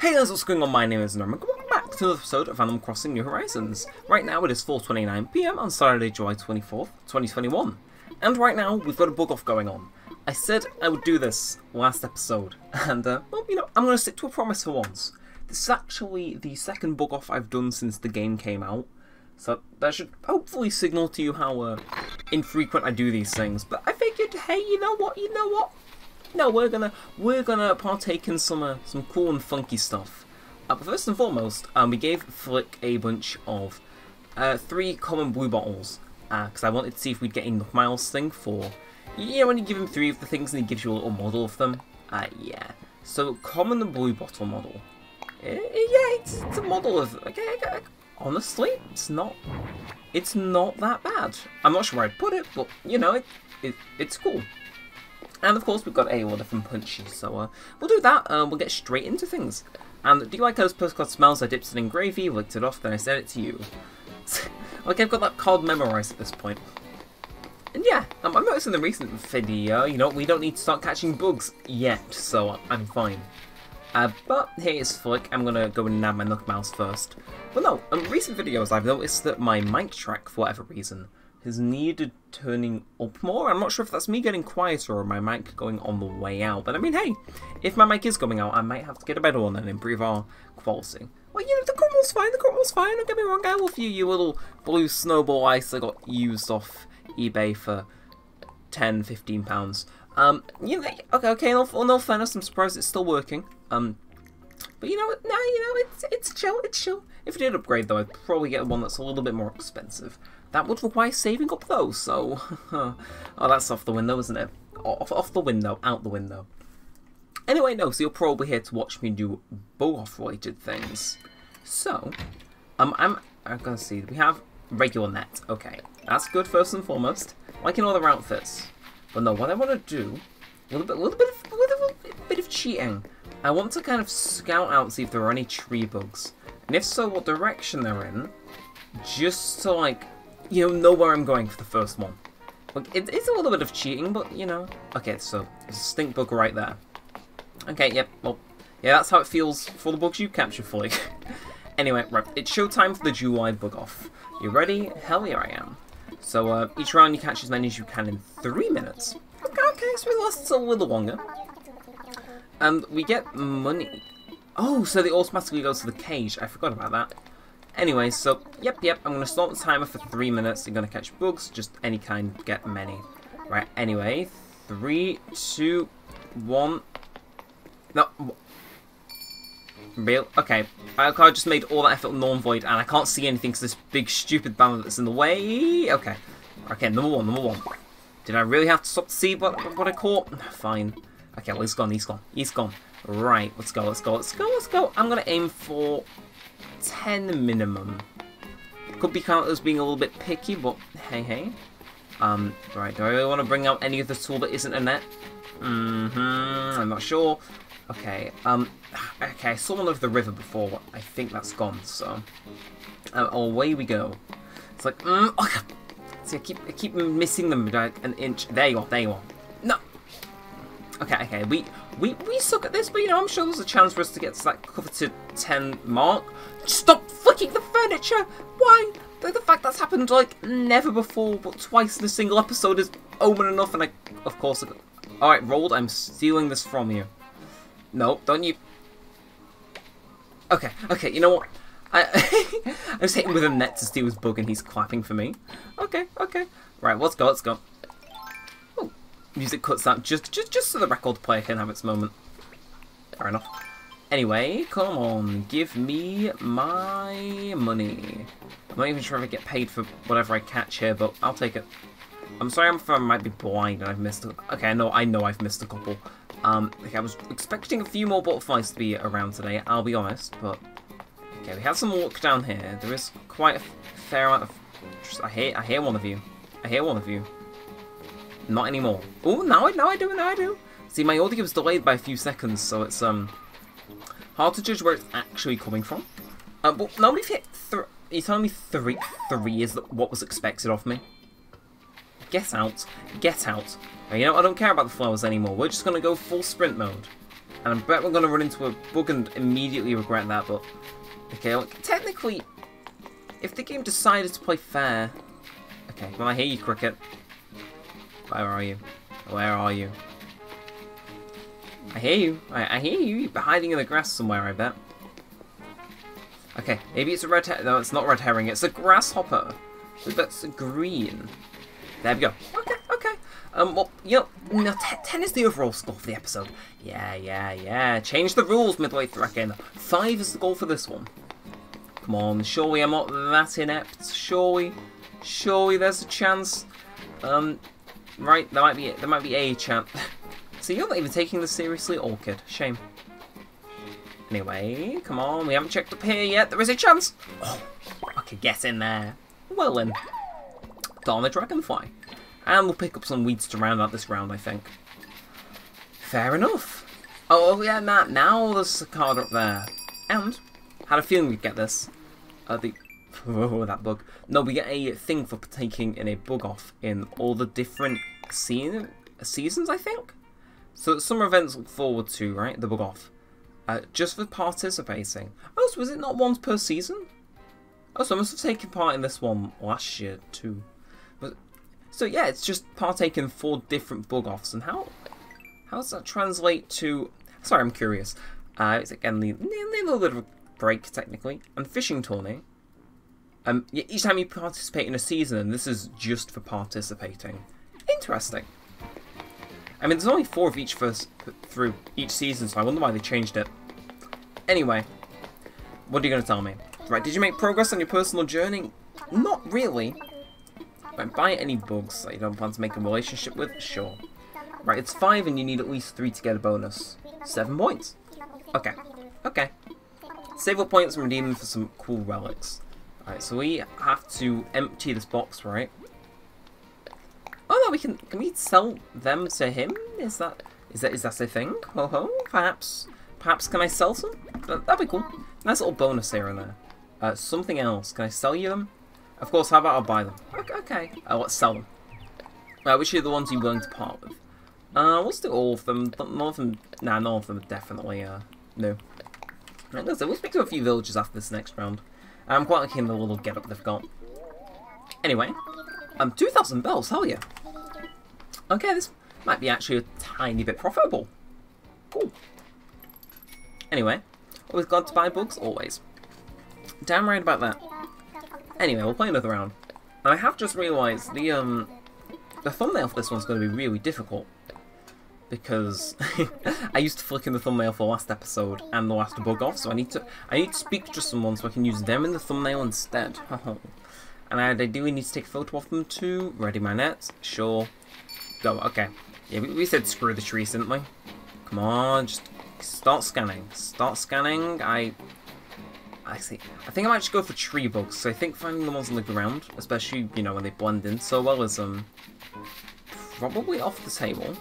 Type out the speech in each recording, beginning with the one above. Hey guys, what's going on? My name is Neremik. Welcome back to another episode of Animal Crossing New Horizons. Right now it is 4:29 PM on Saturday, July 24th, 2021. And right now we've got a bug off going on. I said I would do this last episode, and well, you know, I'm going to stick to a promise for once. This is actually the second bug off I've done since the game came out. So that should hopefully signal to you how infrequent I do these things. But I figured, hey, you know what? No, we're gonna partake in some cool and funky stuff. But first and foremost, we gave Flick a bunch of 3 common blue bottles because I wanted to see if we'd get a Nook Miles thing for, you know, when you give him 3 of the things and he gives you a little model of them. Yeah. So common blue bottle model. Yeah, it's a model of. Okay. Honestly, it's not that bad. I'm not sure where I'd put it, but you know, it's cool. And of course we've got a order from Punchy, so we'll do that, we'll get straight into things. And do you like how this postcard smells? I dipped it in gravy, licked it off, then I sent it to you. Okay, I've got that card memorised at this point. And yeah, I'm noticing the recent video, you know, we don't need to start catching bugs yet, so I'm fine. But here is Flick. I'm gonna go and nab my Nook Mouse first. But no, in recent videos I've noticed that my mic track, for whatever reason, has needed turning up more. I'm not sure if that's me getting quieter or my mic going on the way out, but I mean, hey, if my mic is going out, I might have to get a better one and improve our quality. Well, you know, the current one's fine, don't get me wrong, I love you, you little blue snowball ice that got used off eBay for £10–15. You know, okay, in all fairness, I'm surprised it's still working. But you know what, it's chill. If I did upgrade though, I'd probably get one that's a little bit more expensive. That would require saving up though, so... oh, that's off the window, isn't it? Off the window, out the window. Anyway, no, so you're probably here to watch me do bug-off related things. So, I'm gonna see, we have regular net, okay. That's good first and foremost, like in all their outfits. But no, what I want to do, a little bit of cheating. I want to kind of scout out, see if there are any tree bugs. And if so, what direction they're in, just to, like, you know where I'm going for the first one. Like, it's a little bit of cheating, but, you know. Okay, so, there's a stink bug right there. Okay, yep, well, yeah, that's how it feels for the bugs you capture, Flick. Anyway, right, it's showtime for the July bug-off. You ready? Hell yeah, I am. So, each round you catch as many as you can in 3 minutes. Okay, so it lasts a little longer. And we get money. Oh, so they automatically go to the cage. I forgot about that. Anyway, so, yep, I'm going to start the timer for 3 minutes. You're going to catch bugs, just any kind, get many. Right, anyway, 3, 2, 1. No. Real? Okay. I just made all that effort null and void, and I can't see anything because this big, stupid banner that's in the way. Okay. Okay, number one. Did I really have to stop to see what I caught? Fine. Okay, well, he's gone. Right, let's go. I'm going to aim for 10 minimum. Could be counted as being a little bit picky, but hey. Right, do I really want to bring out any of the tool that isn't a net? I'm not sure. Okay, okay, I saw one over the river before. I think that's gone, so... away we go. It's like, okay. See, I keep missing them by like an inch. There you are. No! Okay, we suck at this, but you know, I'm sure there's a chance for us to get to that coveted 10 mark. Stop flicking the furniture! Why? The fact that's happened, like, never before, but twice in a single episode is omen enough, and of course... Alright, Roald, I'm stealing this from you. No, don't you... Okay, you know what? I was hitting with a net to steal his bug, and he's clapping for me. Okay. Right, let's go. Music cuts out just so the record player can have its moment. Fair enough. Anyway, come on, give me my money. I'm not even sure if I get paid for whatever I catch here, but I'll take it. I'm sorry, I might be blind and I've missed a... Okay, I know I've missed a couple. Okay, I was expecting a few more butterflies to be around today, I'll be honest, but... Okay, we have some luck down here. There is quite a fair amount of... I hear one of you. Not anymore. Oh, now I do. See, my audio is delayed by a few seconds, so it's hard to judge where it's actually coming from. But nobody's hit three. You're telling me three is what was expected of me? Get out. You know, I don't care about the flowers anymore. We're just gonna go full sprint mode. And I bet we're going to run into a bug and immediately regret that, but... Okay, well, technically, if the game decided to play fair... Okay, well, I hear you, cricket. Where are you? Where are you? I hear you. I hear you. You're hiding in the grass somewhere, I bet. Okay, maybe it's a red herring. No, it's not red herring. It's a grasshopper. So that's green. There we go. Okay, okay. Well, you know, no, 10 is the overall score for the episode. Yeah, yeah, yeah. Change the rules midway through again. 5 is the goal for this one. Come on, surely I'm not that inept. Surely, surely there's a chance. Right, there might be a chance. So you're not even taking this seriously, Orchid. Shame. Anyway, come on, we haven't checked up here yet. There is a chance. Oh, I could get in there. Well then, darn the dragonfly. And we'll pick up some weeds to round out this round, I think. Fair enough. Oh yeah, Matt, now there's a card up there. And, had a feeling we'd get this. Oh, that bug. No, we get a thing for partaking in a bug off in all the different seasons, I think? So that some events look forward to, right? The bug off. Just for participating. Oh, so was it not once per season? Oh, so I must have taken part in this one last year too. So yeah, it's just partaking in 4 different bug-offs, and how does that translate to... Sorry, I'm curious. It's again a little bit of a break, technically. And fishing tourney. Yeah, each time you participate in a season, this is just for participating. Interesting. I mean, there's only 4 of each through each season, so I wonder why they changed it. Anyway, what are you going to tell me? Right, did you make progress on your personal journey? Not really. Right, buy any bugs that you don't plan to make a relationship with? Sure. Right, it's 5 and you need at least 3 to get a bonus. 7 points. Okay. Okay. Save up points and redeem them for some cool relics. Alright, so we have to empty this box, right? Oh no, we can. Can we sell them to him? Is that a thing? Ho ho. Perhaps. Perhaps can I sell some? That'd be cool. Nice little bonus here and there. Something else. Can I sell you them? Of course, how about I'll buy them? Okay. Let's sell them. Which are the ones you're willing to part with? Let's do all of them. None of them are definitely, no. Right, let's we'll speak to a few villagers after this next round. I'm quite liking the little get-up they've got. Anyway, 2,000 bells, hell yeah. Okay, this might be actually a tiny bit profitable. Cool. Anyway, always glad to buy books, always. Damn right about that. Anyway, we'll play another round. And I have just realised the thumbnail for this one's going to be really difficult. Because I used to Flick in the thumbnail for the last episode and the last bug-off, so I need to speak to someone so I can use them in the thumbnail instead. And I ideally need to take a photo of them too. Ready my nets? Sure. Go, okay. Yeah, we said screw the trees, didn't we? Come on, just start scanning. Start scanning. I see. I think I might just go for tree bugs, so I think finding the ones on the ground, especially, you know, when they blend in so well, is probably off the table.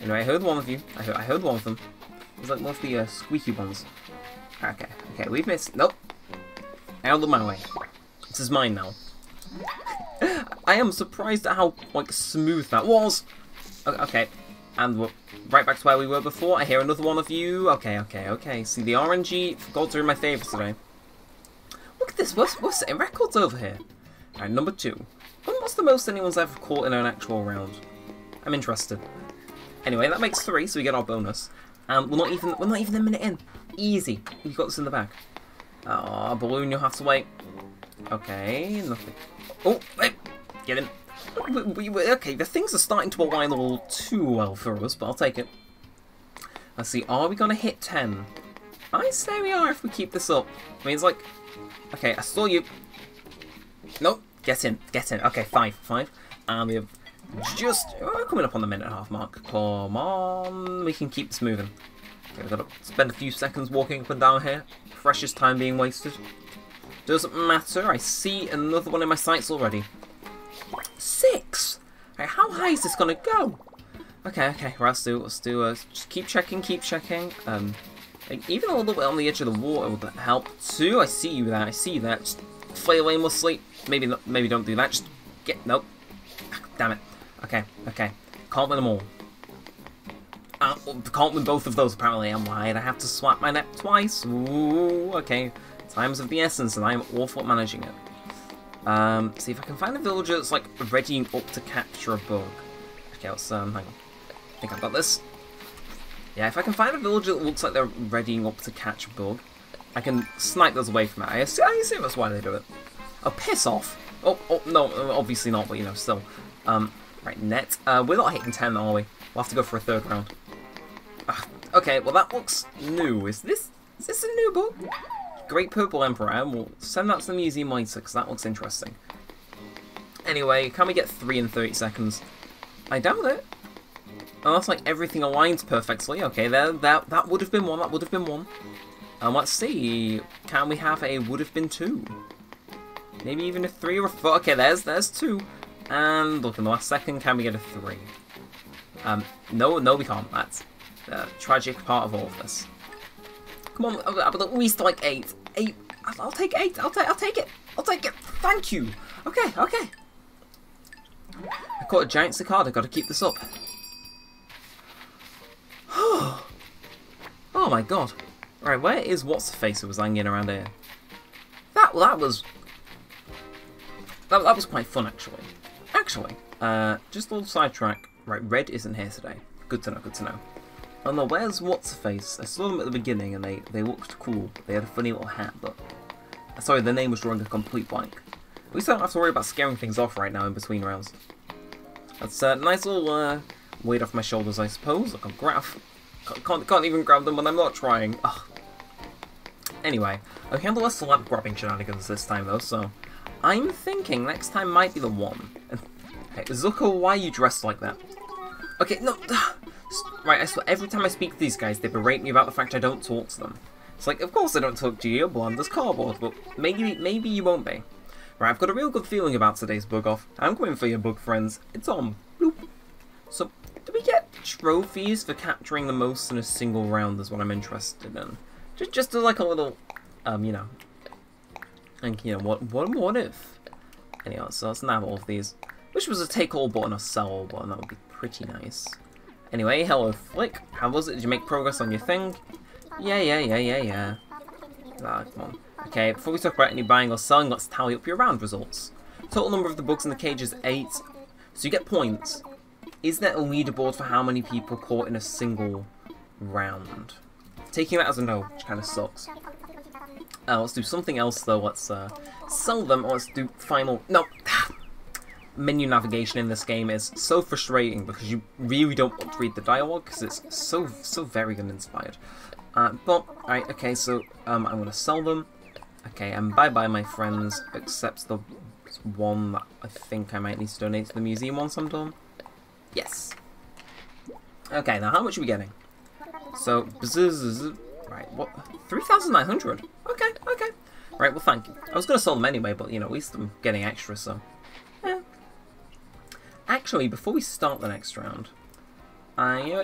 Anyway, I heard one of you. I heard one of them. It was like one of the squeaky ones. Okay, okay, we've missed. Nope. Out of my way. This is mine now. I am surprised at how, like, smooth that was. Okay, and we're right back to where we were before. I hear another one of you. Okay, okay, okay. See, the RNG forgot to be my favourite today. Look at this. We're setting records over here. Alright, number 2. What's the most anyone's ever caught in an actual round? I'm interested. Anyway, that makes 3, so we get our bonus. And we're not even a minute in. Easy. We've got this in the bag. Oh, balloon, you'll have to wait. Okay, nothing. Oh, wait. Get in. Okay, the things are starting to align a little too well for us, but I'll take it. Let's see, are we going to hit 10? I say we are if we keep this up. I mean, it's like... Okay, I saw you. Nope. Get in. Get in. Okay, 5. And we have... Just coming up on the 1.5 minute mark. Come on, we can keep this moving. Okay, we've got to spend a few seconds walking up and down here. Precious time being wasted. Doesn't matter. I see another one in my sights already. 6. Right, how high is this gonna go? Okay, okay. Right, let's do. Just keep checking, keep checking. Even a little bit on the edge of the water would help too. I see you there. I see you there. Just flail away mostly. Maybe not. Maybe don't do that. Just get. Nope. Damn it. Okay, okay. Can't win them all. can't win both of those apparently. I'm lying. I have to swap my net twice. Ooh, okay. Time's of the essence, and I'm awful at managing it. See if I can find a villager that's like readying up to capture a bug. Okay, let's hang on. I think I've got this. Yeah, if I can find a villager that looks like they're readying up to catch a bug, I can snipe those away from it. I assume that's why they do it. Oh, piss off! Oh, no, obviously not, but you know, still. Right, net. We're not hitting 10, are we? We'll have to go for a third round. Okay, well that looks new. Is this a new book? Great Purple Emperor. We'll send that to the museum later, because that looks interesting. Anyway, can we get 3 in 30 seconds? I doubt it. Unless, like, everything aligns perfectly. Okay, that would have been one, that would have been one. Let's see. Can we have a would have been 2? Maybe even a 3 or a 4. Okay, there's 2. And look, in the last second, can we get a 3? No, we can't. That's the tragic part of all of this. Come on, but at least like 8. 8. I'll take 8. I'll take it. Thank you. Okay. I caught a giant cicada. Got to keep this up. Oh my god. All right, where is what's the face who was hanging around here? That was quite fun actually. Just a little sidetrack. Right, Red isn't here today. Good to know. Oh no, where's What's-Face? I saw them at the beginning and they looked cool. They had a funny little hat, but... Sorry, their name was drawing a complete blank. At least I don't have to worry about scaring things off right now in between rounds. That's a nice little weight off my shoulders, I suppose. Look, I'm graph. Can't even grab them when I'm not trying. Ugh. Anyway, I've handled less slap grabbing shenanigans this time though, so... I'm thinking next time might be the one. Okay, Zucker, why are you dressed like that? Okay, no... Right, I swear, every time I speak to these guys, they berate me about the fact I don't talk to them. It's like, of course I don't talk to you, you're blonde as cardboard, but maybe you won't be. Right, I've got a real good feeling about today's bug-off. I'm going for your bug, friends. It's on. Bloop. So, do we get trophies for capturing the most in a single round is what I'm interested in. Just like a little, you know. And, you know, what if? Anyway, so let's nab all of these. Wish was a take-all button or sell-all button, that would be pretty nice. Anyway, hello Flick. How was it? Did you make progress on your thing? Yeah. Ah, come on. Okay, before we talk about any buying or selling, let's tally up your round results. Total number of the bugs in the cage is 8, so you get points. Is there a leaderboard for how many people caught in a single round? Taking that as a no, which kind of sucks. Let's do something else though. Let's sell them, or let's do final... No! Menu navigation in this game is so frustrating because you really don't want to read the dialogue because it's so very uninspired. But alright, okay, so I'm gonna sell them. Okay, and bye bye my friends, except the one that I think I might need to donate to the museum once I'm done. Yes. Okay, now how much are we getting? So right, what? 3,900. Okay. Right, well thank you. I was gonna sell them anyway, but you know, at least I'm getting extra, so. Actually, before we start the next round,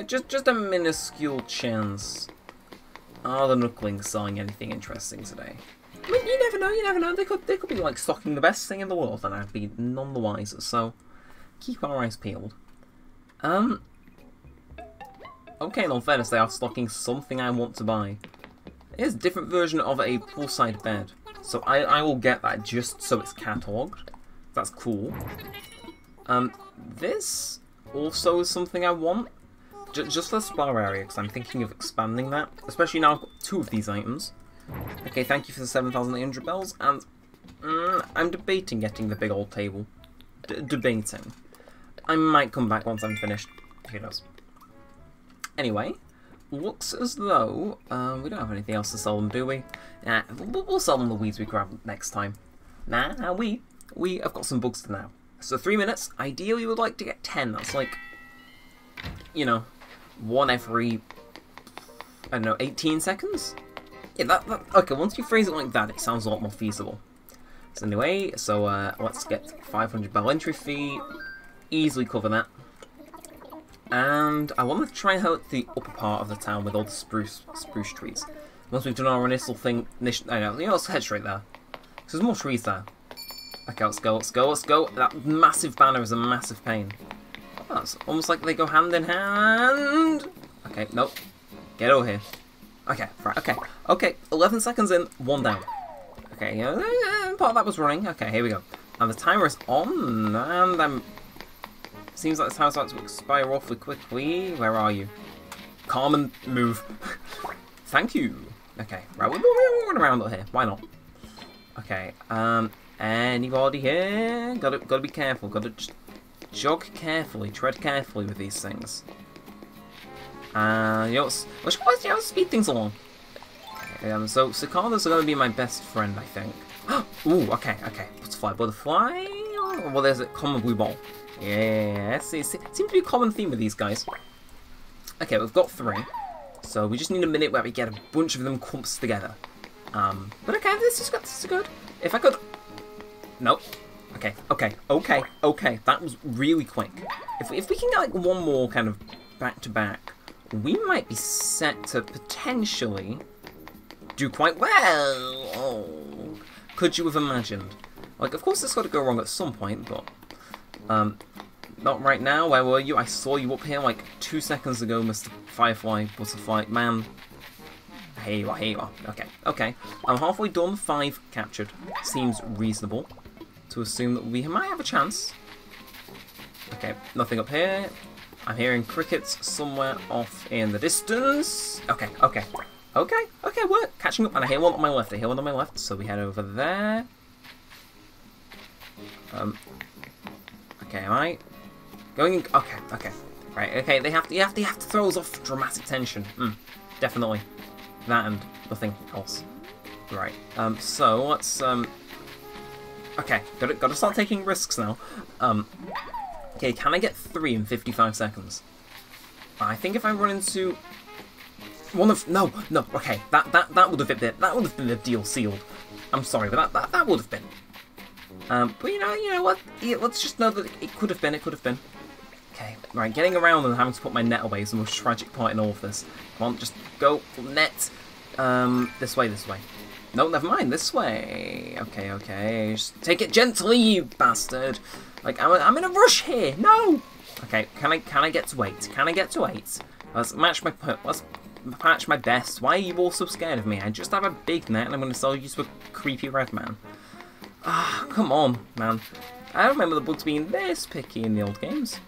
just a minuscule chance. Are the Nooklings selling anything interesting today? I mean, you never know. They could be like stocking the best thing in the world, and I'd be none the wiser. So keep our eyes peeled. Okay, in all fairness, they are stocking something I want to buy. It is a different version of a poolside bed, so I will get that just so it's catalogued. That's cool. This also is something I want, just for the spa area, because I'm thinking of expanding that, especially now I've got 2 of these items. Okay, thank you for the 7,800 bells, and I'm debating getting the big old table. Debating. I might come back once I'm finished, who knows. Anyway, looks as though we don't have anything else to sell them, do we? Nah, we'll sell them the weeds we grab next time. Nah, we have got some bugs to now. So 3 minutes, ideally we would like to get 10, that's like, you know, one every, I don't know, 18 seconds? Yeah, okay, once you phrase it like that, it sounds a lot more feasible. So anyway, let's get 500 bell entry fee, easily cover that. And I want to try out the upper part of the town with all the spruce trees. Once we've done our initial thing, I know, you know, let's head straight there. Because there's more trees there. Okay, let's go. That massive banner is a massive pain. Oh, it's almost like they go hand in hand. Okay, nope. Get over here. Okay, right, okay. Okay, 11 seconds in, 1 down. Okay, part of that was running. Okay, here we go. And the timer is on, and seems like the timer's about to expire awfully quickly. Where are you? Calm and move. Thank you. Okay, right, we're going around here. Why not? Okay, anybody here? Gotta be careful. Gotta jog carefully, tread carefully with these things. You know, I'll speed things along. Okay, so cicadas are going to be my best friend, I think. Ooh, okay, okay. Butterfly, butterfly. Well, there's a common blue ball. Yes, it seems to be a common theme with these guys. Okay, we've got 3. So we just need a minute where we get a bunch of them clumped together. But okay, this is good. If I could... Nope. Okay, okay, okay, okay. That was really quick. If we can get, like, one more kind of back-to-back, we might be set to potentially do quite well. Oh, could you have imagined? Like, of course it's got to go wrong at some point, but... not right now. Where were you? I saw you up here like 2 seconds ago, Mr. Firefly, Butterfly, man. Here you are, here you are. Okay, okay. I'm halfway done, 5 captured. Seems reasonable to assume that we might have a chance. Okay, nothing up here. I'm hearing crickets somewhere off in the distance. Okay, okay. Okay, okay, we're catching up. And I hear one on my left, I hear one on my left. So we head over there. Okay, am I going in? Okay, okay. Right, okay, they have to throw us off dramatic tension. Definitely. That and nothing else. Right. So let's okay, gotta start taking risks now. Okay, can I get 3 in 55 seconds? I think if I run into one of no, okay, that would have been it. That would have been the deal sealed. I'm sorry, but that would have been. But you know what? Yeah, let's just know that it could have been. It could have been. Okay, right. Getting around and having to put my net away is the most tragic part in all of this. Come on, just go net. This way, this way. No, never mind. This way. Okay, okay. Just take it gently, you bastard. Like I'm in a rush here. No. Okay. Can I get to 8? Can I get to 8? Let's match my best. Why are you all so scared of me? I just have a big net and I'm going to sell you to a creepy red man. Ah, come on, man. I remember the bugs being this picky in the old games.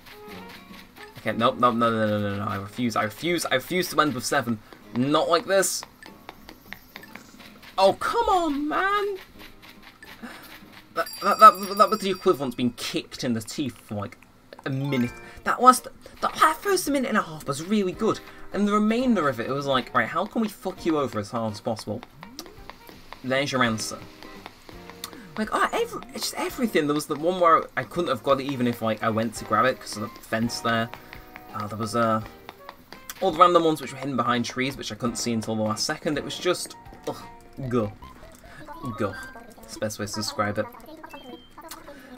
Okay, nope, no, no, no, no, no, no. I refuse, I refuse, I refuse to end with 7. Not like this. Oh, come on, man. That was the equivalent to being kicked in the teeth for, like, a minute. That first minute and a half was really good. And the remainder of it, it was like, right, how can we fuck you over as hard as possible? There's your answer. Like, oh, just everything. There was the one where I couldn't have got it even if, like, I went to grab it because of the fence there. There was all the random ones which were hidden behind trees, which I couldn't see until the last second. It was just, ugh, go, go. That's the best way to describe it.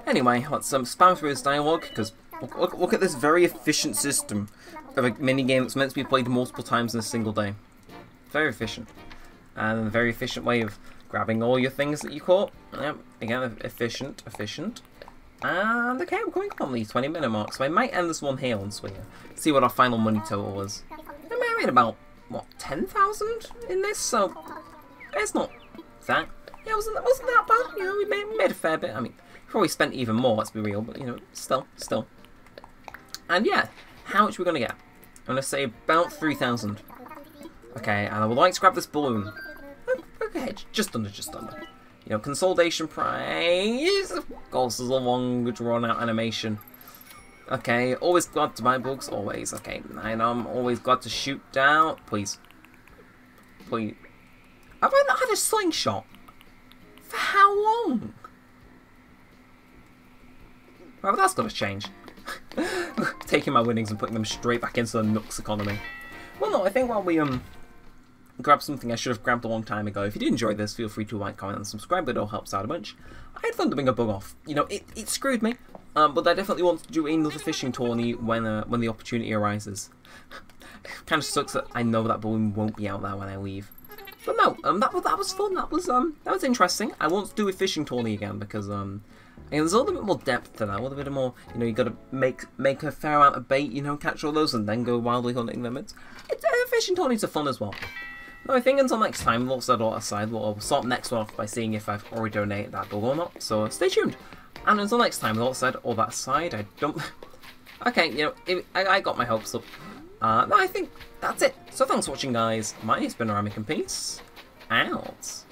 Anyway, let's spam through this dialogue because look at this very efficient system of a minigame that's meant to be played multiple times in a single day. Very efficient. And a very efficient way of grabbing all your things that you caught. Yep, again, efficient, efficient. And okay, we're going on the 20-minute mark, so I might end this one here on Swinger. See what our final money total is. I made about, what, 10,000 in this? So, it's not that. Yeah, wasn't that bad. You know, we made a fair bit. I mean, probably spent even more, let's be real, but, you know, still. And yeah, how much are we going to get? I'm going to say about 3,000. Okay, and I would like to grab this balloon. Okay, just under. You know, consolidation prize. Of course, there's a long, drawn-out animation. Okay, always glad to buy books, always. Okay, and I'm always glad to shoot down. Please. Please. Have I not had a slingshot? For how long? Well, that's got to change. Taking my winnings and putting them straight back into the Nook's economy. Well, no, I think while we, grab something I should have grabbed a long time ago. If you did enjoy this, feel free to like, comment, and subscribe. It all helps out a bunch. I had fun doing a bug off. You know, it screwed me, but I definitely want to do another fishing tourney when the opportunity arises. Kind of sucks that I know that balloon won't be out there when I leave. But no, that was fun. That was interesting. I want to do a fishing tourney again because And there's a little bit more depth to that, a little bit more, you know, you got to make a fair amount of bait, you know, catch all those and then go wildly hunting them. Fishing tourneys are fun as well. No, I think until next time, we'll set all aside, we'll start next one off by seeing if I've already donated that bill or not, so stay tuned. And until next time, with all said, all that aside, I don't... Okay, you know, I got my hopes up. No, I think that's it. So thanks for watching, guys. My name's been Neremik, and peace out.